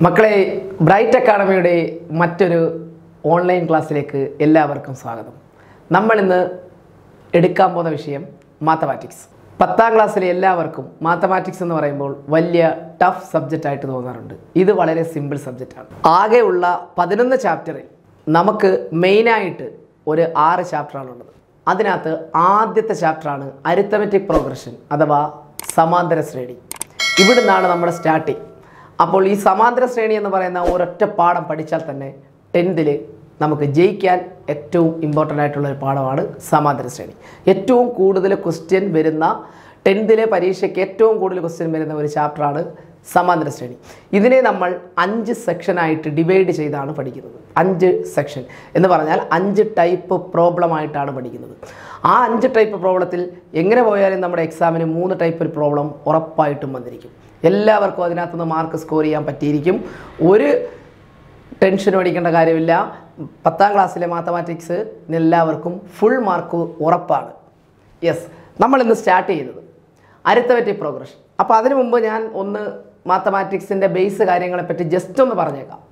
Makale Bright Academy Maturu online class Lake, Elavercum Sagadam. Number in the Edicambo Visham, Mathematics. Pata class Elavercum, Mathematics and the Rainbow, Valia, tough subject I to those around. Either Valeria simple subject. Age Ulla, Padan the chapter. Namak, main it or a chapter on Adinata, Aditha chapter arithmetic progression, Adaba, Samandras ready. Even another static. അപ്പോൾ ഈ സമാന്തര ശ്രേണി എന്ന് പറയുന്ന ഒരൊറ്റ പാഠം പഠിച്ചാൽ തന്നെ 10th ലെ നമുക്ക് ജയിക്കാൻ ഏറ്റവും ഇംപോർട്ടന്റ് ആയിട്ടുള്ള ഒരു പാഠമാണ് സമാന്തര ശ്രേണി. ഏറ്റവും കൂടുതൽ ക്വസ്റ്റ്യൻ വരുന്ന 10th ലെ പരീക്ഷയ്ക്ക് ഏറ്റവും കൂടുതൽ ക്വസ്റ്റ്യൻ വരുന്ന ഒരു ചാപ്റ്റർ ആണ് സമാന്തര ശ്രേണി. ഇതിനെ നമ്മൾ 5 സെക്ഷൻ ആയിട്ട് ഡിവൈഡ് ചെയ്താണ് പഠിക്കുന്നത്. 5 സെക്ഷൻ എന്ന് പറഞ്ഞാൽ 5 ടൈപ്പ് പ്രോബ്ലം ആയിട്ടാണ് പഠിക്കുന്നത്. ആ 5 ടൈപ്പ് പ്രോബ്ലത്തിൽ എങ്ങനെ പോയാലും നമ്മുടെ എക്സാമിന് 3 ടൈപ്പ് പ്രോബ്ലം ഉറപ്പായിട്ടും വന്നിരിക്കും. എല്ലാവർക്കും അതിനകത്ത് നിന്ന് മാർക്ക് സ്കോർ ചെയ്യാൻ പറ്റിയിരിക്കും. ഒരു ടെൻഷൻ അടിക്കേണ്ട കാര്യമില്ല. 10th ക്ലാസ്സിലെ മാത്തമാറ്റിക്സ് എല്ലാവർക്കും ഫുൾ മാർക്ക് ഉറപ്പാണ്. യെസ് നമ്മൾ ഇന്ന് സ്റ്റാർട്ട് ചെയ്യുന്നത് അരിത്മെറ്റിക് പ്രോഗ്രഷൻ. അപ്പോൾ അതിനു മുൻപ് ഞാൻ ഒന്ന് മാത്തമാറ്റിക്സിന്റെ ബേസ് കാര്യങ്ങളെ പറ്റി ജസ്റ്റ് ഒന്ന് പറഞ്ഞേക്കാം.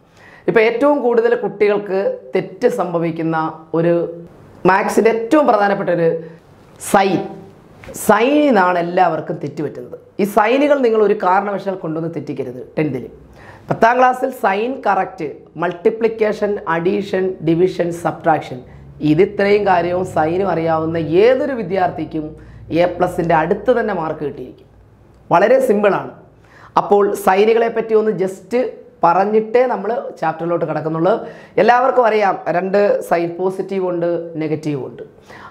ഇപ്പോൾ ഏറ്റവും കൂടുതൽ കുട്ടികൾക്ക് തെറ്റ് സംഭവിക്കുന്ന ഒരു മാത്സിന്റെ ഏറ്റവും പ്രധാനപ്പെട്ട ഒരു സൈനിനാണ് എല്ലാവർക്കും തെറ്റ് പറ്റുന്നത്. ഈ സൈനുകൾ നിങ്ങൾ ഒരു കാരണവശാൽ കൊണ്ടുവന്ന് തെറ്റിക്കരുത്. 10th ലെ 10th ക്ലാസ്സിൽ sign correct, multiplication, addition, division, subtraction ഇതിത്രയും കാര്യവും സൈനും അറിയാവുന്ന ഏതൊരു വിദ്യാർത്ഥിക്കും A+ന്റെ അടുത്ത് തന്നെ മാർക്ക് കിട്ടിയിരിക്കും. വളരെ സിമ്പിളാണ്. അപ്പോൾ സൈനുകളെ പറ്റി ഒന്ന് ജസ്റ്റ് പറഞ്ഞിട്ടേ നമ്മൾ ചാപ്റ്ററിലോട്ട് കടക്കുന്നുള്ളൂ. എല്ലാവർക്കും അറിയാം 2 സൈൻ പോസിറ്റീവ് ഉണ്ട്, നെഗറ്റീവ് ഉണ്ട്.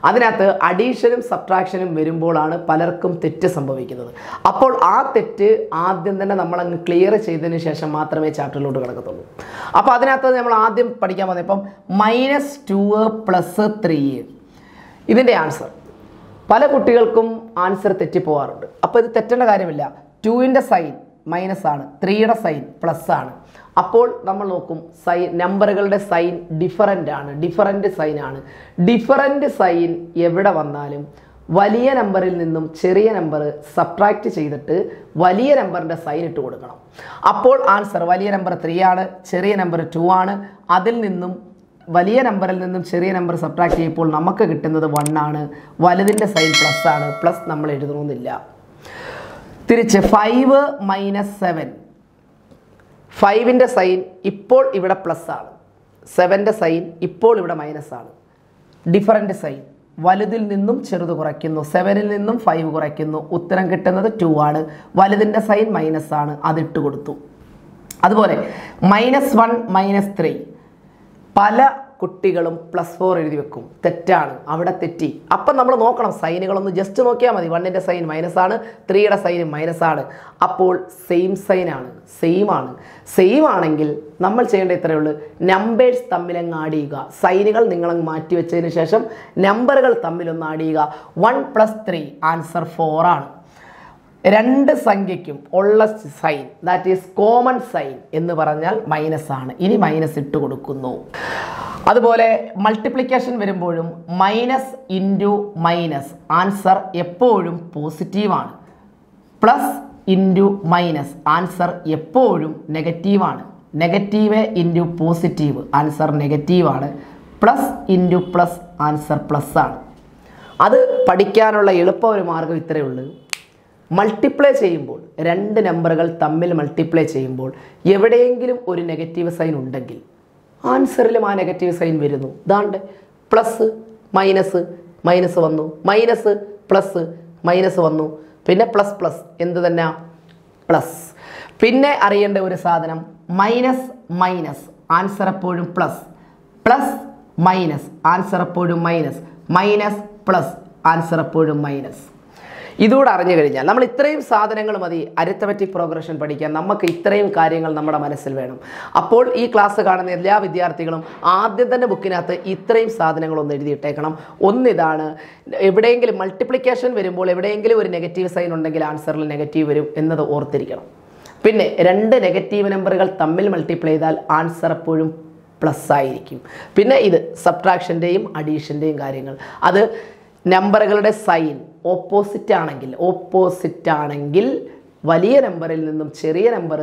അതിനകത്ത് അഡീഷനും സബ്ട്രാക്ഷനും വരുമ്പോഴാണ് പലർക്കും തെറ്റ് സംഭവിക്കുന്നത്. അപ്പോൾ ആ തെറ്റ് ആദ്യം തന്നെ നമ്മൾ അങ്ങ് ക്ലിയർ ചെയ്തതിന് ശേഷം മാത്രമേ ചാപ്റ്ററിലോട്ട് കടക്കത്തുള്ളൂ. അപ്പോൾ അതിനകത്ത് നമ്മൾ ആദ്യം പഠിക്കാൻ വന്നത് ഇപ്പം -2 +3 ഇതിൻ്റെ ആൻസർ. പല കുട്ടികൾക്കും ആൻസർ തെറ്റിപ്പോവാറുണ്ട്. അപ്പോൾ ഇത് തെറ്റേണ്ട കാര്യമില്ല. 2ന്റെ സൈൻ മൈനസ് ആണ്, 3യുടെ സൈൻ പ്ലസ് ആണ്. അപ്പോൾ നമ്മൾ നോക്കും സൈൻ നമ്പറുകളുടെ സൈൻ ഡിഫറൻ്റ് ആണ്, ഡിഫറൻ്റ് സൈൻ ആണ്. ഡിഫറൻ്റ് സൈൻ എവിടെ വന്നാലും വലിയ നമ്പറിൽ നിന്നും ചെറിയ നമ്പർ സബ്ട്രാക്റ്റ് ചെയ്തിട്ട് വലിയ നമ്പറിൻ്റെ സൈൻ ഇട്ട് കൊടുക്കണം. അപ്പോൾ ആൻസർ വലിയ നമ്പർ 3 ആണ്, ചെറിയ നമ്പർ 2 ആണ്. അതിൽ നിന്നും വലിയ നമ്പറിൽ നിന്നും ചെറിയ നമ്പർ സബ്ട്രാക്റ്റ് ചെയ്യുമ്പോൾ നമുക്ക് കിട്ടുന്നത് 1 ആണ്. വലുതിൻ്റെ സൈൻ പ്ലസ് ആണ്, പ്ലസ് നമ്മൾ എഴുതണമെന്നില്ല. തിരിച്ച് 5 - 7 5ന്റെ സൈൻ ഇപ്പോൾ ഇവിടെ പ്ലസ് ആണ്, 7ന്റെ സൈൻ ഇപ്പോൾ ഇവിടെ മൈനസ് ആണ്. ഡിഫറൻ്റ് സൈൻ വലുതിൽ നിന്നും ചെറുത് കുറയ്ക്കുന്നു, 7ൽ നിന്നും 5 കുറയ്ക്കുന്നു, ഉത്തരം കിട്ടുന്നത് 2 ആണ്. വലുതിൻ്റെ സൈൻ മൈനസ് ആണ്, അതിട്ട് കൊടുത്തു. അതുപോലെ -1 - 3 പല കുട്ടികളും +4 എഴുതി വെക്കും, തെറ്റാണ്. അവിടെ തെറ്റി. അപ്പം നമ്മൾ നോക്കണം സൈനുകളൊന്ന് ജസ്റ്റ് നോക്കിയാൽ മതി. 1ന്റെ സൈൻ മൈനസ് ആണ്, 3യുടെ സൈൻ മൈനസ് ആണ്. അപ്പോൾ സെയിം സൈൻ ആണ്, സെയിം ആണ്. സെയിം ആണെങ്കിൽ നമ്മൾ ചെയ്യേണ്ട ഇത്രയേ ഉള്ളൂ, നമ്പേഴ്സ് തമ്മിലങ്ങ് ആഡ് ചെയ്യുക. സൈനുകൾ നിങ്ങളങ്ങ് മാറ്റി വെച്ചതിന് ശേഷം നമ്പറുകൾ തമ്മിലൊന്ന് ആഡ് ചെയ്യുക. 1 + 3 ആൻസർ 4 ആണ്. 2 സംഖ്യയ്ക്കും ഉള്ള sign that is common sign എന്ന് പറഞ്ഞാൽ മൈനസ് ആണ്. ഇനി മൈനസ് ഇട്ട് കൊടുക്കുന്നു. അതുപോലെ മൾട്ടിപ്ലിക്കേഷൻ വരുമ്പോഴും -* ആൻസർ എപ്പോഴും പോസിറ്റീവാണ്, +* ആൻസർ എപ്പോഴും നെഗറ്റീവാണ്. -* ആൻസർ നെഗറ്റീവാണ്, +* ആൻസർ പ്ലസ് ആണ്. അത് പഠിക്കാനുള്ള എളുപ്പ ഒരു മാർഗം ഇത്രയേ ഉള്ളൂ. മൾട്ടിപ്ലൈ ചെയ്യുമ്പോൾ 2 നമ്പറുകൾ തമ്മിൽ മൾട്ടിപ്ലൈ ചെയ്യുമ്പോൾ എവിടെയെങ്കിലും ഒരു നെഗറ്റീവ് സൈൻ ഉണ്ടെങ്കിൽ ആൻസറിലും ആ നെഗറ്റീവ് സൈൻ വരുന്നു. ദാണ്ട് +- വന്നു, -+ വന്നു, പിന്നെ ++ എന്ത് തന്നെ പ്ലസ്. പിന്നെ അറിയേണ്ട ഒരു സാധനം -- ആൻസർ എപ്പോഴും പ്ലസ്, +- ആൻസർ എപ്പോഴും മൈനസ്, -+ ആൻസർ എപ്പോഴും മൈനസ്. ഇതോടെ അറിഞ്ഞു കഴിഞ്ഞാൽ നമ്മൾ ഇത്രയും സാധനങ്ങൾ മതി അരിത്മെറ്റിക് പ്രോഗ്രഷൻ പഠിക്കാൻ. നമുക്ക് ഇത്രയും കാര്യങ്ങൾ നമ്മുടെ മനസ്സിൽ വേണം. അപ്പോൾ ഈ ക്ലാസ് കാണുന്ന എല്ലാ വിദ്യാർത്ഥികളും ആദ്യം തന്നെ ബുക്കിനകത്ത് ഇത്രയും സാധനങ്ങൾ ഒന്ന് എഴുതിയിട്ടേക്കണം. ഒന്നിതാണ്, എവിടെയെങ്കിലും മൾട്ടിപ്ലിക്കേഷൻ വരുമ്പോൾ എവിടെയെങ്കിലും ഒരു നെഗറ്റീവ് സൈൻ ഉണ്ടെങ്കിൽ ആൻസറിൽ നെഗറ്റീവ് വരും എന്നത് ഓർത്തിരിക്കണം. പിന്നെ 2 നെഗറ്റീവ് നമ്പറുകൾ തമ്മിൽ മൾട്ടിപ്ലൈ ചെയ്താൽ ആൻസർ എപ്പോഴും പ്ലസ് ആയിരിക്കും. പിന്നെ ഇത് സബ്ട്രാക്ഷൻ്റെയും അഡീഷൻ്റെയും കാര്യങ്ങൾ. അത് നമ്പറുകളുടെ സൈൻ ഓപ്പോസിറ്റ് ആണെങ്കിൽ വലിയ നമ്പറിൽ നിന്നും ചെറിയ number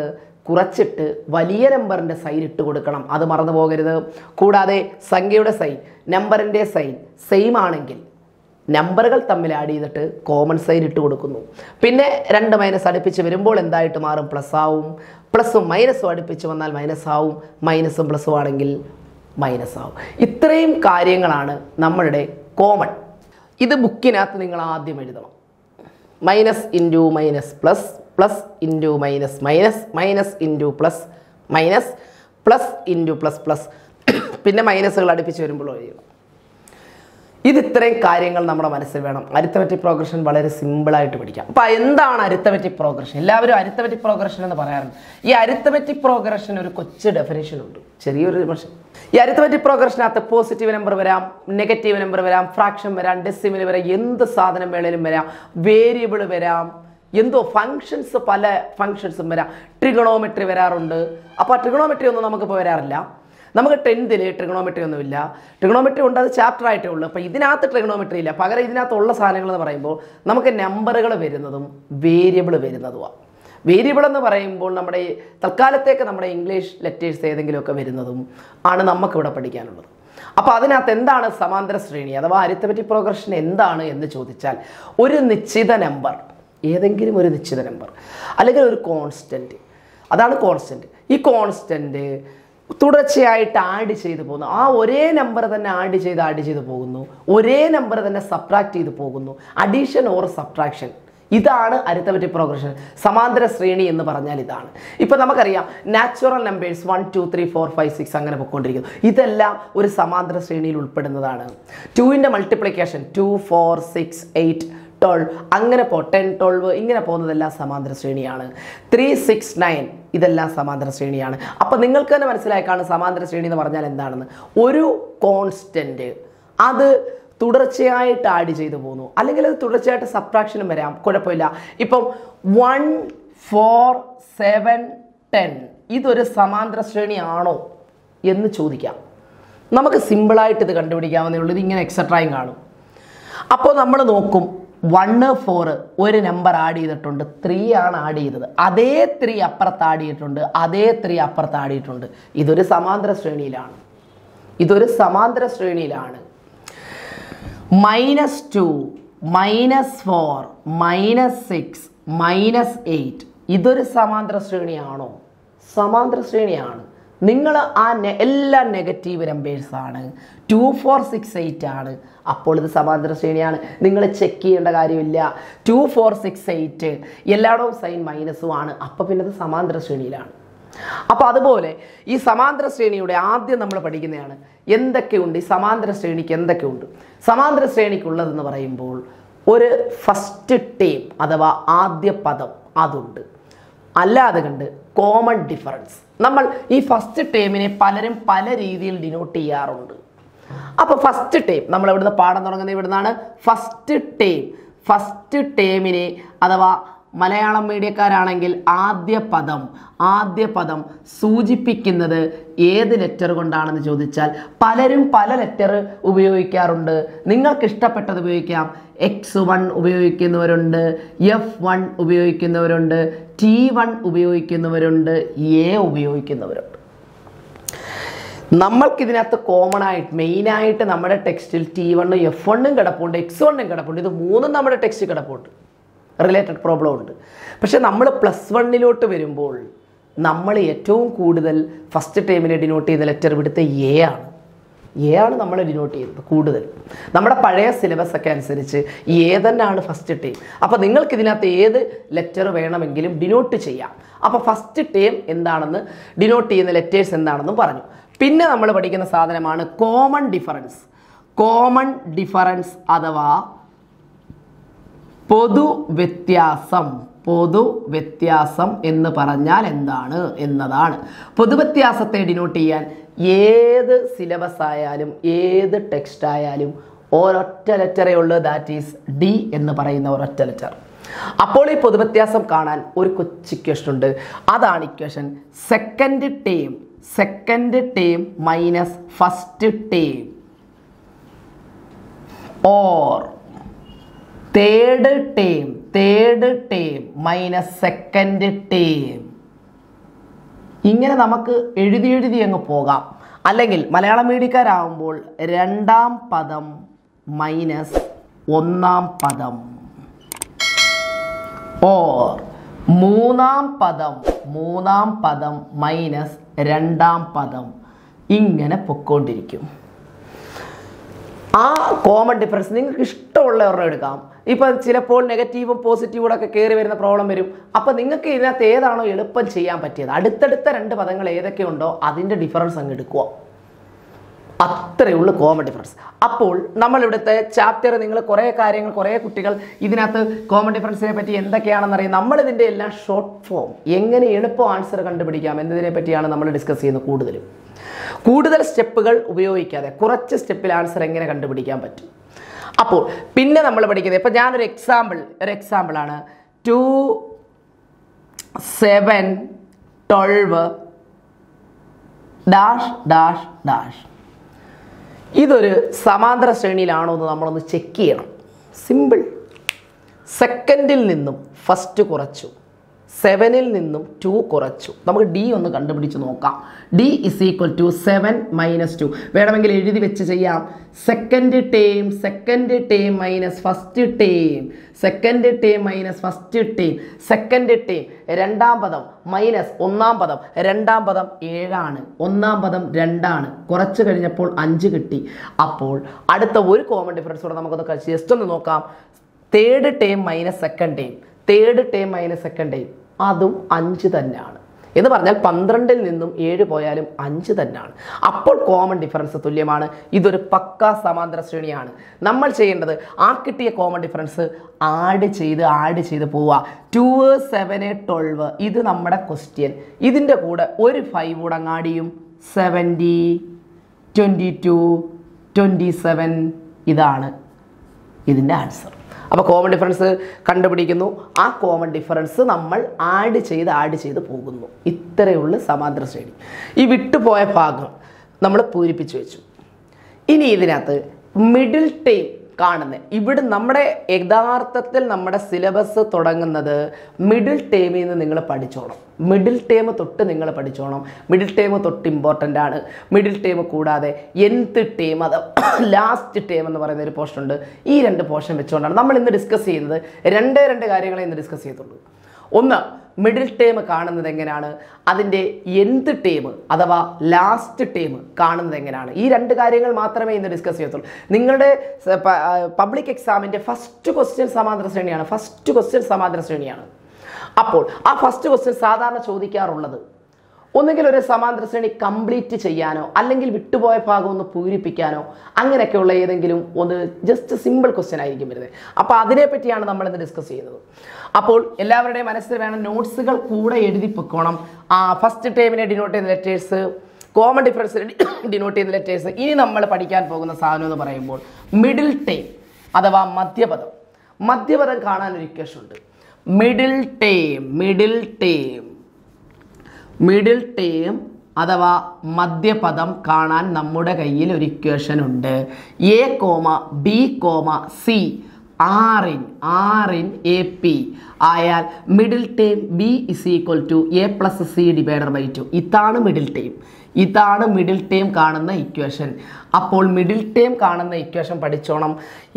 Kurachit, Valia number and a side to go to Kalam, other Maradavoga, Kudade, Sanguda side, number and a side, same Anangil. Numbergal Tamiladi that common side to Kunu. Pine random minus at a pitch of Rimbo and die tomorrow plus how, plus a minus what a pitch on the minus how, minus some plus one angle, minus how. It train carrying an honor, number day, common. This book is minus into minus plus, plus into minus minus, minus into plus minus, plus into plus plus. Pinna minus a lot of picture in below. This is the കാര്യങ്ങൾ നമ്മുടെ മനസ്സിൽ വേണം arithmetic progression വളരെ simple ആയിട്ട് പഠിക്കാം അപ്പോൾ എന്താണ് arithmetic progression എല്ലാവരും അരിത്മെറ്റിക് പ്രോഗ്രഷൻ എന്ന് പറയാറുണ്ട് ഈ അരിത്മെറ്റിക് പ്രോഗ്രഷൻ ഒരു കൊച്ചു ഡെഫിനിഷൻ ഉണ്ട് ചെറിയൊരു പക്ഷേ ഈ അരിത്മെറ്റിക് പ്രോഗ്രഷനത്തെ പോസിറ്റീവ് നമ്പർ വരാം നെഗറ്റീവ് നമ്പർ വരാം ഫ്രാക്ഷൻ വരാം ഡെസിമൽ വരാം എന്ത് സാധനം വേണേലും വരാം വേരിയബിൾ വരാം എന്തോ ഫങ്ക്ഷൻസ് പല ഫങ്ക്ഷൻസും വരാം ട്രിഗണോമെട്രി വരാറുണ്ട് അപ്പോൾ ട്രിഗണോമെട്രി ഒന്നും നമുക്ക് ഇപ്പോൾ വരാറില്ല നമുക്ക് 10th ലെ ട്രിഗണോമെട്രി ഒന്നുമില്ല ട്രിഗണോമെട്രി ഉണ്ട് അത് ചാപ്റ്റർ ആയിട്ടേ ഉള്ളൂ അപ്പോൾ ഇതിനകത്ത് ട്രിഗണോമെട്രി ഇല്ല പകരം ഇതിനകത്തുള്ള സാധനങ്ങൾ എന്ന് പറയുമ്പോൾ നമുക്ക് നമ്പറുകൾ വരുന്നതും വേരിയബിൾ വരുന്നതുമാണ് വേരിയബിൾ എന്ന് പറയുമ്പോൾ നമ്മുടെ തൽക്കാലത്തേക്ക് നമ്മുടെ ഇംഗ്ലീഷ് ലെറ്റേഴ്സ് ഏതെങ്കിലും ഒക്കെ വരുന്നതും ആണ് നമുക്ക് ഇവിടെ പഠിക്കാനുള്ളത് അപ്പോൾ അതിനകത്ത് എന്താണ് സമാന്തര ശ്രേണി അഥവാ അരിത്മെറ്റിക് പ്രോഗ്രഷൻ എന്താണ് എന്ന് ചോദിച്ചാൽ ഒരു നിശ്ചിത നമ്പർ ഏതെങ്കിലും ഒരു നിശ്ചിത നമ്പർ അല്ലെങ്കിൽ ഒരു കോൺസ്റ്റന്റ് അതാണ് കോൺസ്റ്റന്റ് ഈ കോൺസ്റ്റന്റ് തുടർച്ചയായിട്ട് ആഡ് ചെയ്തു പോകുന്നു ആ ഒരേ നമ്പർ തന്നെ ആഡ് ചെയ്തു പോകുന്നു ഒരേ നമ്പർ തന്നെ സബ്ട്രാക്ട് ചെയ്തു പോകുന്നു അഡിഷൻ ഓർ സബ്ട്രാക്ഷൻ ഇതാണ് അരിത്മെറ്റിക് പ്രോഗ്രഷൻ സമാന്തര ശ്രേണി എന്ന് പറഞ്ഞാൽ ഇതാണ് ഇപ്പോൾ നമുക്കറിയാം നാച്ചുറൽ നമ്പേഴ്സ് 1 2 3 4 5 6 അങ്ങനെ പോയിക്കൊണ്ടിരിക്കുന്നു ഇതെല്ലാം ഒരു സമാന്തര ശ്രേണിയിൽ ഉൾപ്പെടുന്നതാണ് 2 ന്റെ മൾട്ടിപ്ലിക്കേഷൻ 2 4 6 8 12 അങ്ങനെ പോ 10 12 ഇങ്ങനെ പോകുന്നതെല്ലാം സമാന്തര ശ്രേണിയാണ് 3 6 9 ഇതെല്ലാം സമാന്തര ശ്രേണിയാണ് അപ്പോൾ നിങ്ങൾക്ക് തന്നെ മനസ്സിലായി കാണും സമാന്തര ശ്രേണി എന്ന് പറഞ്ഞാൽ എന്താണെന്ന് ഒരു കോൺസ്റ്റന്റ് അത് തുടർച്ചയായിട്ട് ആഡ് ചെയ്തു പോകുന്നു അല്ലെങ്കിൽ അത് തുടർച്ചയായിട്ട് സബ്ട്രാക്ഷനും വരാം കുഴപ്പമില്ല ഇപ്പോ 1 4 7 10 ഇതൊരു സമാന്തര ശ്രേണിയാണോ എന്ന് ചോദിക്കാം നമുക്ക് സിമ്പിൾ ആയിട്ട് ഇത് കണ്ടുപിടിക്കാവുന്നേ ഉള്ളൂ ഇങ്ങനെ എക്സട്രായും കാണും അപ്പോൾ നമ്മൾ നോക്കും 1 4 ഒരു നമ്പർ ആഡ് ചെയ്തിട്ടുണ്ട് 3 ആണ് ആഡ് ചെയ്തത് അതേ 3 അപ്പുറത്ത് ആഡ് ചെയ്തിട്ടുണ്ട് അതേ 3 അപ്പുറത്ത് ആഡ് ചെയ്തിട്ടുണ്ട് ഇതൊരു സമാന്തര ശ്രേണിയിലാണ് -2 -4 -6 -8 ഇതൊരു സമാന്തര ശ്രേണിയാണോ സമാന്തര ശ്രേണിയാണ് നിങ്ങൾ ആ എല്ലാ നെഗറ്റീവ് നമ്പേഴ്സ് ആണ് 2 4 6 8 ആണ് അപ്പോൾ ഇത് സമാന്തര ശ്രേണിയാണ് നിങ്ങൾ ചെക്ക് ചെയ്യേണ്ട കാര്യമില്ല 2 4 6 8 എല്ലാടവും സൈൻ മൈനസും ആണ് അപ്പോൾ പിന്നെ ഇത് സമാന്തര ശ്രേണിയിലാണ് അപ്പോൾ അതുപോലെ ഈ സമാന്തര ശ്രേണിയുടെ ആദ്യം നമ്മൾ പഠിക്കുന്നതാണ് എന്തൊക്കെയുണ്ട് ഈ സമാന്തര ശ്രേണിക്ക് എന്തൊക്കെയുണ്ട് സമാന്തര ശ്രേണിക്കുള്ളത് എന്ന് പറയുമ്പോൾ ഒരു ഫസ്റ്റ് ടേം അഥവാ ആദ്യ പദം അതുണ്ട് അല്ലാതെ കണ്ട് കോമൺ ഡിഫറൻസ് നമ്മൾ ഈ ഫസ്റ്റ് ടേമിനെ പലരും പല രീതിയിൽ ഡിനോട്ട് ചെയ്യാറുണ്ട് അപ്പോൾ ഫസ്റ്റ് ടേം നമ്മൾ ഇവിടുന്ന് പാഠം തുടങ്ങുന്നത് ഇവിടുന്നാണ് ഫസ്റ്റ് ടേമിനെ അഥവാ മലയാളം മീഡിയക്കാരാണെങ്കിൽ ആദ്യ പദം സൂചിപ്പിക്കുന്നത് ഏത് ലെറ്റർ കൊണ്ടാണെന്ന് ചോദിച്ചാൽ പലരും പല ലെറ്റർ ഉപയോഗിക്കാറുണ്ട് നിങ്ങൾക്ക് ഇഷ്ടപ്പെട്ടത് ഉപയോഗിക്കാം x1 ഉപയോഗിക്കുന്നവരുണ്ട് f1 ഉപയോഗിക്കുന്നവരുണ്ട് t1 ഉപയോഗിക്കുന്നവരുണ്ട് a ഉപയോഗിക്കുന്നവരുണ്ട് നമ്മൾക്ക് ഇതിനകത്ത് കോമൺ ആയിട്ട് മെയിൻ ആയിട്ട് നമ്മുടെ ടെക്സ്റ്റിൽ t1 f1 കിടപ്പുണ്ട് x1 കിടപ്പുണ്ട് ഇത് മൂന്നും നമ്മുടെ ടെക്സ്റ്റ് കിടപ്പുണ്ട് റിലേറ്റഡ് പ്രോബ്ലം ഉണ്ട് പക്ഷേ നമ്മൾ +1 ിലോട്ട് വരുമ്പോൾ നമ്മൾ ഏറ്റവും കൂടുതൽ ഫസ്റ്റ് ടേമിനെ ഡിനോട്ട് ചെയ്ത ലെറ്റർ ഇവിടുത്തെ എ ആണ് നമ്മൾ ഡിനോട്ട് ചെയ്യുന്നത് കൂടുതൽ നമ്മുടെ പഴയ സിലബസ് ഒക്കെ അനുസരിച്ച് എ തന്നെയാണ് ഫസ്റ്റ് ടേം അപ്പോൾ നിങ്ങൾക്ക് ഇതിനകത്ത് ഏത് ലെറ്റർ വേണമെങ്കിലും ഡിനോട്ട് ചെയ്യാം അപ്പോൾ ഫസ്റ്റ് ടേം എന്താണെന്ന് ഡിനോട്ട് ചെയ്യുന്ന ലെറ്റേഴ്സ് എന്താണെന്ന് പറഞ്ഞു പിന്നെ നമ്മൾ പഠിക്കുന്ന സാധനമാണ് കോമൺ ഡിഫറൻസ് അഥവാ പൊതു വ്യത്യാസം എന്ന് പറഞ്ഞാൽ എന്താണ് എന്നതാണ് പൊതുവ്യത്യാസത്തെ ഡിനോട്ട് ചെയ്യാൻ ഏത് സിലബസ് ആയാലും ഏത് ടെക്സ്റ്റ് ആയാലും ഒരൊറ്റ ലെറ്ററേ ഉള്ളൂ ദാറ്റ് ഈസ് ഡി എന്ന് പറയുന്ന ഒരൊറ്റ ലെറ്റർ അപ്പോൾ ഈ പൊതുവ്യത്യാസം കാണാൻ ഒരു കൊച്ചു ഇക്വേഷൻ ഉണ്ട് അതാണ് equation second term minus first term or third term minus second term ഇങ്ങനെ നമുക്ക് എഴുതി എഴുതി അങ്ങ് പോകാം. അല്ലെങ്കിൽ മലയാളം മീഡിയക്കാരാവുമ്പോൾ രണ്ടാം പദം മൈനസ് ഒന്നാം പദം ഓർ മൂന്നാം പദം മൈനസ് രണ്ടാം പദം ഇങ്ങനെ പൊക്കോണ്ടിരിക്കും. ആ കോമൺ ഡിഫറൻസ് നിങ്ങൾക്ക് ഇഷ്ടമുള്ളവരുടെ എടുക്കാം. ഇപ്പം ചിലപ്പോൾ നെഗറ്റീവും പോസിറ്റീവോടൊക്കെ കയറി വരുന്ന പ്രോബ്ലം വരും. അപ്പം നിങ്ങൾക്ക് ഇതിനകത്ത് ഏതാണോ എളുപ്പം ചെയ്യാൻ പറ്റിയത്, അടുത്തടുത്ത രണ്ട് പദങ്ങൾ ഏതൊക്കെയുണ്ടോ അതിൻ്റെ ഡിഫറൻസ് അങ്ങ് എടുക്കുക. അത്രയുള്ള കോമൺ ഡിഫറൻസ്. അപ്പോൾ നമ്മളിവിടുത്തെ ചാപ്റ്റർ നിങ്ങൾ കുറേ കാര്യങ്ങൾ, കുറേ കുട്ടികൾ ഇതിനകത്ത് കോമൺ ഡിഫറൻസിനെ പറ്റി എന്തൊക്കെയാണെന്നറിയാം. നമ്മളിതിൻ്റെ എല്ലാം ഷോർട്ട് ഫോം, എങ്ങനെ എളുപ്പം ആൻസർ കണ്ടുപിടിക്കാം എന്നതിനെ പറ്റിയാണ് നമ്മൾ ഡിസ്കസ് ചെയ്യുന്നത്. കൂടുതൽ സ്റ്റെപ്പുകൾ ഉപയോഗിക്കാതെ കുറച്ച് സ്റ്റെപ്പിൽ ആൻസർ എങ്ങനെ കണ്ടുപിടിക്കാൻ പറ്റും. അപ്പോൾ പിന്നെ നമ്മൾ പഠിക്കുന്നത്, ഇപ്പം ഞാനൊരു എക്സാമ്പിളാണ് 2, 7, 12 ... ഇതൊരു സമാന്തര ശ്രേണിയിലാണോ എന്ന് നമ്മളൊന്ന് ചെക്ക് ചെയ്യണം. സിമ്പിൾ. സെക്കൻഡിൽ നിന്നും ഫസ്റ്റ് കുറച്ചു, 7ൽ നിന്നും 2 കുറച്ചു. നമുക്ക് ഡി ഒന്ന് കണ്ടുപിടിച്ച് നോക്കാം. D = 7 - 2. വേണമെങ്കിൽ എഴുതി വെച്ച് ചെയ്യാം. Second term minus first term രണ്ടാം പദം മൈനസ് ഒന്നാം പദം. രണ്ടാം പദം 7 ആണ്, ഒന്നാം പദം 2 ആണ്. കുറച്ച് കഴിഞ്ഞപ്പോൾ 5 കിട്ടി. അപ്പോൾ അടുത്ത ഒരു കോമൺ ഡിഫറൻസോടെ നമുക്കൊന്ന് ജസ്റ്റ് ഒന്ന് നോക്കാം. Third term minus second term അതും 5 തന്നെയാണ്. എന്ന് പറഞ്ഞാൽ 12ൽ നിന്നും 7 പോയാലും 5 തന്നെയാണ്. അപ്പോൾ കോമൺ ഡിഫറൻസ് തുല്യമാണ്. ഇതൊരു പക്കാ സമാന്തര ശ്രേണിയാണ്. നമ്മൾ ചെയ്യേണ്ടത് ആ കിട്ടിയ കോമൺ ഡിഫറൻസ് ആഡ് ചെയ്ത് പോവുക. 2, 7, 12 ഇത് നമ്മുടെ ക്വസ്റ്റ്യൻ. ഇതിൻ്റെ കൂടെ ഒരു 5 കൂടെ അങ്ങാടിയും 70, 22, 27 ഇതാണ് ഇതിൻ്റെ ആൻസർ. അപ്പോൾ കോമൺ ഡിഫറൻസ് കണ്ടുപിടിക്കുന്നു. ആ കോമൺ ഡിഫറൻസ് നമ്മൾ ആഡ് ചെയ്ത് പോകുന്നു. ഇത്രയുള്ള സമാന്തര ശ്രേണി. ഈ വിട്ടുപോയ ഭാഗം നമ്മൾ പൂരിപ്പിച്ച് വെച്ചു. ഇനി ഇതിനകത്ത് മിഡിൽ ടൈം കാണുന്നത്, ഇവിടെ നമ്മുടെ യഥാർത്ഥത്തിൽ നമ്മുടെ സിലബസ് തുടങ്ങുന്നത് മിഡിൽ ടേമിൽ നിന്ന് നിങ്ങൾ പഠിച്ചോണം. മിഡിൽ ടേം തൊട്ട് ഇമ്പോർട്ടൻ്റ് ആണ്. മിഡിൽ ടേം കൂടാതെ ലാസ്റ്റ് ടേം എന്ന് പറയുന്ന ഒരു പോർഷൻ ഉണ്ട്. ഈ രണ്ട് പോർഷൻ വെച്ചുകൊണ്ടാണ് നമ്മൾ ഇന്ന് ഡിസ്കസ് ചെയ്യുന്നത്. രണ്ട് കാര്യങ്ങളെ ഇന്ന് ഡിസ്കസ് ചെയ്തിട്ടുള്ളൂ. ഒന്ന്, മിഡിൽ ടേം കാണുന്നത് എങ്ങനെയാണ്, അതിൻ്റെ എന്ത് ടേം അഥവാ ലാസ്റ്റ് ടേം കാണുന്നത് എങ്ങനെയാണ്. ഈ രണ്ട് കാര്യങ്ങൾ മാത്രമേ ഇന്ന് ഡിസ്കസ് ചെയ്യത്തുള്ളൂ. നിങ്ങളുടെ പബ്ലിക് എക്സാമിൻ്റെ ഫസ്റ്റ് ക്വസ്റ്റ്യൻ സമാന്തര ശ്രേണിയാണ്. അപ്പോൾ ആ ഫസ്റ്റ് ക്വസ്റ്റ്യൻ സാധാരണ ചോദിക്കാറുള്ളത് ഒന്നുകിൽ ഒരു സമാന്തര ശ്രേണി കംപ്ലീറ്റ് ചെയ്യാനോ അല്ലെങ്കിൽ വിട്ടുപോയ ഭാഗം ഒന്ന് പൂരിപ്പിക്കാനോ അങ്ങനെയൊക്കെയുള്ള ഏതെങ്കിലും ഒന്ന് ജസ്റ്റ് സിമ്പിൾ ക്വസ്റ്റ്യൻ ആയിരിക്കും വരുന്നത്. അപ്പോൾ അതിനെപ്പറ്റിയാണ് നമ്മളിന്ന് ഡിസ്കസ് ചെയ്യുന്നത്. അപ്പോൾ എല്ലാവരുടെയും മനസ്സിൽ വേണം, നോട്ട്സുകൾ കൂടെ എഴുതി പൊക്കണം. ഫസ്റ്റ് ടേമിനെ ഡിനോട്ട് ചെയ്യുന്ന ലെറ്റേഴ്സ്, കോമൺ ഡിഫറൻസിനെ ഡിനോട്ട് ചെയ്യുന്ന ലെറ്റേഴ്സ്. ഇനി നമ്മൾ പഠിക്കാൻ പോകുന്ന സാധനം എന്ന് പറയുമ്പോൾ മിഡിൽ ടേം അഥവാ മധ്യപദം കാണാൻ ഒരു ഇക്വേഷൻ ഉണ്ട്. മിഡിൽ ടേം അഥവാ മധ്യപദം കാണാൻ നമ്മുടെ കയ്യിൽ ഒരു ഇക്വേഷൻ ഉണ്ട്. A, B, C, R in AP ആയാൽ middle term B = A + C / 2. ഇതാണ് മിഡിൽ ടേം കാണുന്ന ഇക്വേഷൻ. അപ്പോൾ മിഡിൽ ടേം കാണുന്ന ഇക്വേഷൻ പഠിച്ചോണം.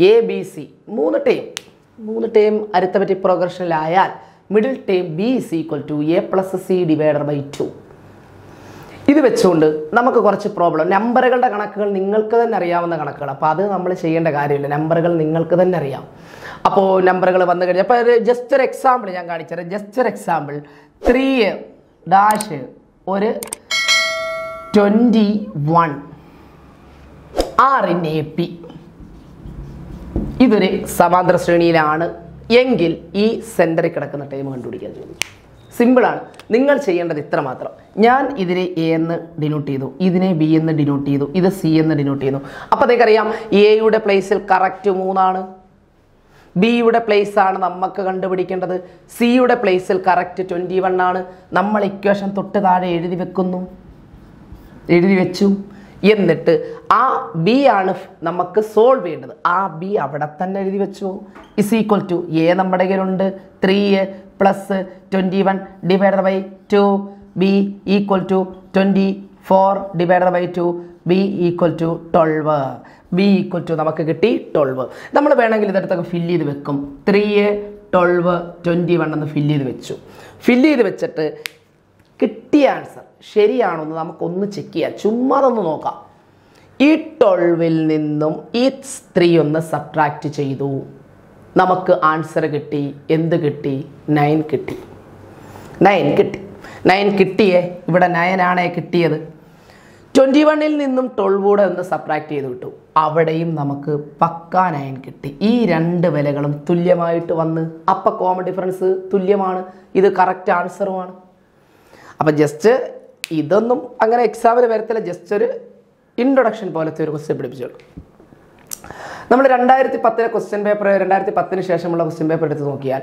A, B, C മൂന്ന് ടേം അരിത്തമെറ്റിക് പ്രോഗ്രഷനിലായാൽ middle term B = A + C / 2. ഇത് വെച്ചുകൊണ്ട് നമുക്ക് കുറച്ച് പ്രോബ്ലം, നമ്പറുകളുടെ കണക്കുകൾ നിങ്ങൾക്ക് തന്നെ അറിയാവുന്ന കണക്കുകൾ, അപ്പോൾ അത് നമ്മൾ ചെയ്യേണ്ട കാര്യമില്ല. നമ്പറുകൾ നിങ്ങൾക്ക് തന്നെ അറിയാം. അപ്പോൾ നമ്പറുകൾ വന്നു കഴിഞ്ഞാൽ അപ്പോൾ ജസ്റ്റ് ഒരു എക്സാമ്പിൾ ഞാൻ കാണിച്ചുതരാം. 3, 21 R in AP. ഇതൊരു സമാന്തര ശ്രേണിയിലാണ് എങ്കിൽ ഈ സെൻറ്ററിൽ കിടക്കുന്ന ടൈം കണ്ടുപിടിക്കാൻ ചോദിച്ചു. സിമ്പിളാണ്. നിങ്ങൾ ചെയ്യേണ്ടത് ഇത്ര മാത്രം. ഞാൻ ഇതിനെ A എന്ന് ഡിനോട്ട് ചെയ്തു, ഇതിനെ B എന്ന് ഡിനോട്ട് ചെയ്തു, ഇത് C എന്ന് ഡിനോട്ട് ചെയ്തു. അപ്പോൾ നിങ്ങൾക്കറിയാം Aയുടെ പ്ലേസിൽ കറക്റ്റ് 3 ആണ്. Bയുടെ പ്ലേസാണ് നമുക്ക് കണ്ടുപിടിക്കേണ്ടത്. Cയുടെ പ്ലേസിൽ കറക്റ്റ് 21 ആണ്. നമ്മൾ ഇക്വേഷൻ തൊട്ട് താഴെ എഴുതി വെച്ചു. എന്നിട്ട് ആ B ആണ് നമുക്ക് സോൾവ് ചെയ്യേണ്ടത്. ആ B അവിടെ തന്നെ എഴുതി വെച്ചു. A നമ്മുടെ കയ്യിലുണ്ട് 3 + 21 / 2 B equal to 24 divided by 2. B equal to 12. B equal to namakku kitti 12. Nammal venengil idathu fill cheyidu vekkum. 3 12 21 ennu fill cheyidu vechu. Fill cheyidu vechittu kitti answer sheriyano ennu namakku onnu check cheya. Chumma onnu nokka. Ee 12 il ninnum ee 3 onnu subtract cheyidu. Namakku answer kitti. Endu kitti? 9 kitti. 9 kitti. 9 kittiye ivada 9 aanu kittiyadu. 21 il ninnum 12 odu ennu subtract cheyidu vittu avadeyum namakku pakka 9 kitti ee rendu velagalum tulyamayittu vannu appa common difference tulyamana idu correct answer aanu appa just idonnum angane exam il verathilla just oru introduction polethe oru question padipichu നമ്മൾ 2010 ലെ question paper 2010 ന് ശേഷമുള്ള question paper എടുത്ത് നോക്കിയാൽ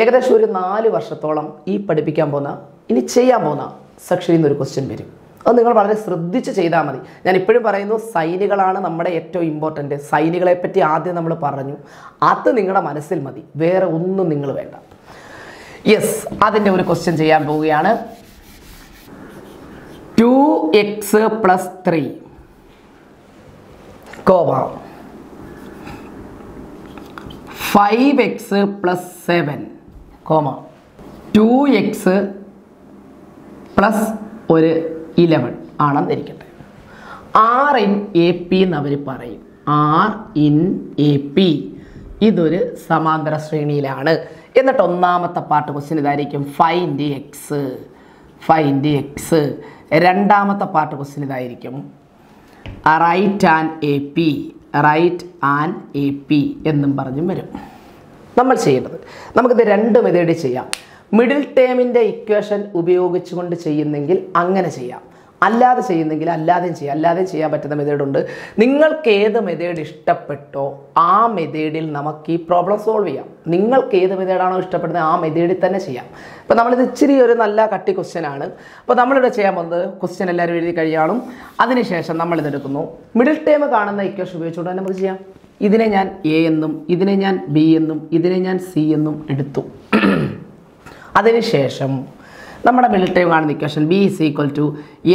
ഏകദേശം ഒരു 4 വർഷത്തോളം ഈ പഠിപ്പിക്കാൻ പോകുന്ന ഇനി ചെയ്യാൻ പോകുന്ന സെക്ഷനിൽ നിന്ന് ഒരു ക്വസ്റ്റ്യൻ വരും. അത് നിങ്ങൾ വളരെ ശ്രദ്ധിച്ച് ചെയ്താൽ മതി. ഞാൻ ഇപ്പോഴും പറയുന്നു സൈനുകളാണ് നമ്മുടെ ഏറ്റവും ഇമ്പോർട്ടന്റ്. സൈനുകളെ പറ്റി ആദ്യം നമ്മൾ പറഞ്ഞു. അത് നിങ്ങളുടെ മനസ്സിൽ മതി. വേറെ ഒന്നും നിങ്ങൾ വേണ്ട. യെസ് അതിന്റെ ഒരു ക്വസ്റ്റ്യൻ ചെയ്യാൻ പോവുകയാണ്. 2x + 3 comma 5x plus 7, 2x plus 11 ആണെന്നിരിക്കട്ടെ. R in AP എന്ന് അവർ പറയും. R in AP ഇതൊരു സമാന്തര ശ്രേണിയിലാണ്. എന്നിട്ട് ഒന്നാമത്തെ പാർട്ട് ക്വസ്റ്റ്യൻ ഇതായിരിക്കും 5 into x. രണ്ടാമത്തെ പാർട്ട് ക്വസ്റ്റ്യൻ ഇതായിരിക്കും Right and AP എന്നും പറഞ്ഞും വരും. നമ്മൾ ചെയ്യേണ്ടത് നമുക്കിത് രണ്ടും ഇതേടി ചെയ്യാം. മിഡിൽ ടേമിൻ്റെ ഇക്വേഷൻ ഉപയോഗിച്ചുകൊണ്ട് ചെയ്യുന്നെങ്കിൽ അങ്ങനെ ചെയ്യാം, അല്ലാതെ ചെയ്യുന്നെങ്കിൽ അല്ലാതെയും ചെയ്യാം. അല്ലാതെയും ചെയ്യാൻ പറ്റുന്ന മെതേഡുണ്ട്. നിങ്ങൾക്ക് ഏത് മെതേഡ് ഇഷ്ടപ്പെട്ടോ ആ മെതേഡിൽ നമുക്ക് ഈ പ്രോബ്ലം സോൾവ് ചെയ്യാം. നിങ്ങൾക്ക് ഏത് മെതേഡാണോ ഇഷ്ടപ്പെടുന്നത് ആ മെതേഡിൽ തന്നെ ചെയ്യാം. അപ്പോൾ നമ്മളിത് ഇച്ചിരി ഒരു നല്ല കട്ടി ക്വസ്റ്റ്യൻ ആണ്. അപ്പോൾ നമ്മളിവിടെ ചെയ്യാൻ പോകുന്നത് ക്വസ്റ്റ്യൻ എല്ലാവരും എഴുതി കഴിയാളും അതിനുശേഷം നമ്മളിതെടുക്കുന്നു. മിഡിൽ ടേം കാണുന്ന ഇക്വേഷൻ ഉപയോഗിച്ചുകൊണ്ട് തന്നെ നമുക്ക് ചെയ്യാം. ഇതിനെ ഞാൻ എ എന്നും ഇതിനെ ഞാൻ ബി എന്നും ഇതിനെ ഞാൻ സി എന്നും എടുത്തു. അതിനുശേഷം നമ്മുടെ മിഡിൽ ടൈം കാണുന്ന equation B is equal to